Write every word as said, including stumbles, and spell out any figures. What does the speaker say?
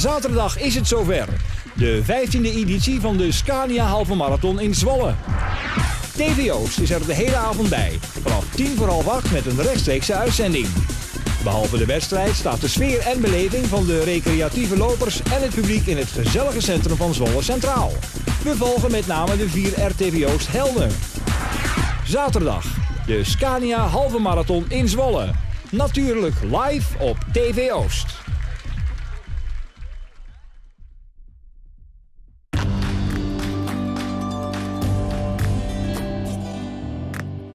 Zaterdag is het zover. De vijftiende editie van de Scania Halve Marathon in Zwolle. T V Oost is er de hele avond bij. Vanaf tien voor half acht met een rechtstreekse uitzending. Behalve de wedstrijd staat de sfeer en beleving van de recreatieve lopers en het publiek in het gezellige centrum van Zwolle Centraal. We volgen met name de vier R T V Oost helden. Zaterdag, de Scania Halve Marathon in Zwolle. Natuurlijk live op T V Oost.